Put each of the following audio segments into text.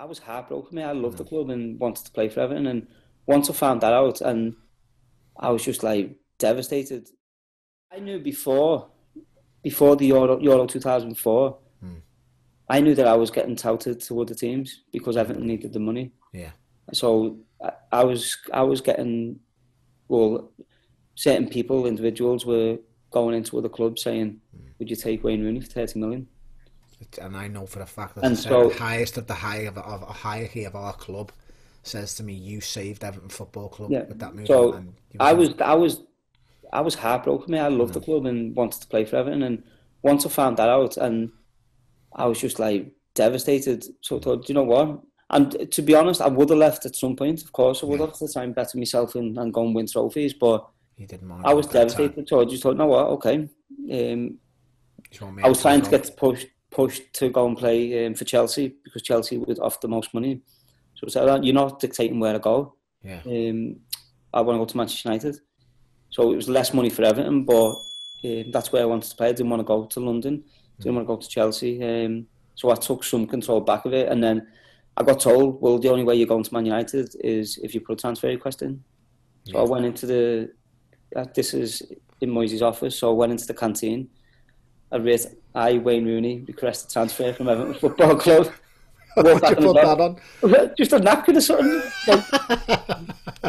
I was heartbroken. I loved the club and wanted to play for Everton. And once I found that out, and I was just like devastated. I knew before the Euro 2004, I knew that I was getting touted to other teams because Everton needed the money. Yeah. So I was getting, well, certain people, individuals were going into other clubs saying, "Would you take Wayne Rooney for 30 million?" And I know for a fact that the highest of the high of a hierarchy of our club says to me, "You saved Everton Football Club with that move." So and I was heartbroken. I loved the club and wanted to play for Everton. And once I found that out, and I was just like devastated. So I thought, you know what? And to be honest, I would have left at some point. Of course, I would have to try and better myself and go and win trophies. But he didn't mind. I was devastated. So I just thought, you know what? Okay. I was trying to get pushed to go and play for Chelsea because Chelsea would offer the most money. So I said, you're not dictating where to go. Yeah. I want to go to Manchester United. So it was less money for Everton, but that's where I wanted to play. I didn't want to go to London. Didn't want to go to Chelsea. So I took some control back of it. And then I got told, well, the only way you're going to Man United is if you put a transfer request in. So I went into this is in Moyes' office. So I went into the canteen. I read, I, Wayne Rooney, request a transfer from Everton Football Club. What did you put that on? Just a napkin or something.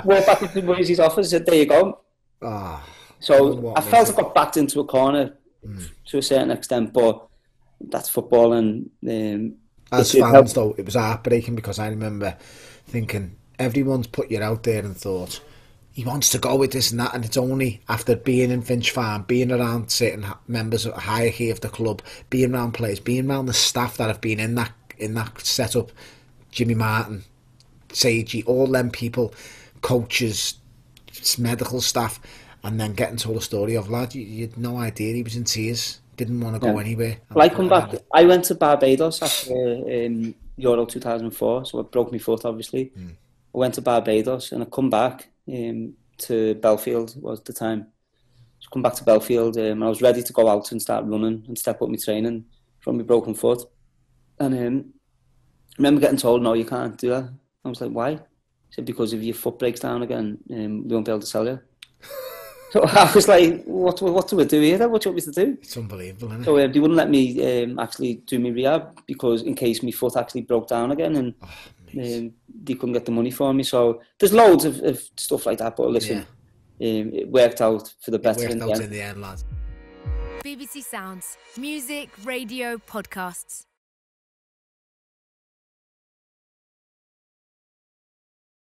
Walked back into Moyes' office and said, there you go. Oh, so I felt I got backed into a corner to a certain extent, but that's football. And as fans, though, it was heartbreaking because I remember thinking everyone's put you out there and thought he wants to go with this and that, and it's only after being in Finch Farm, being around certain members of the hierarchy of the club, being around players, being around the staff that have been in that setup, Jimmy Martin, Sagey, all them people, coaches. It's medical staff, and then getting told a story of lad, you had no idea. He was in tears, didn't want to go anywhere. Well, I went to Barbados after Euro 2004, so it broke my foot obviously. I went to Barbados and I come back to Belfield was the time. So come back to Belfield and I was ready to go out and start running and step up my training from my broken foot. And I remember getting told, no, you can't do that. I was like, why? Said, because if your foot breaks down again, we won't be able to sell you. So I was like, what do we do here? What do you want me to do? It's unbelievable, isn't it? So they wouldn't let me actually do my rehab because in case my foot actually broke down again and they couldn't get the money for me. So there's loads of stuff like that, but listen, it worked out for the better. It worked out in the end, lads. BBC Sounds. Music, radio, podcasts.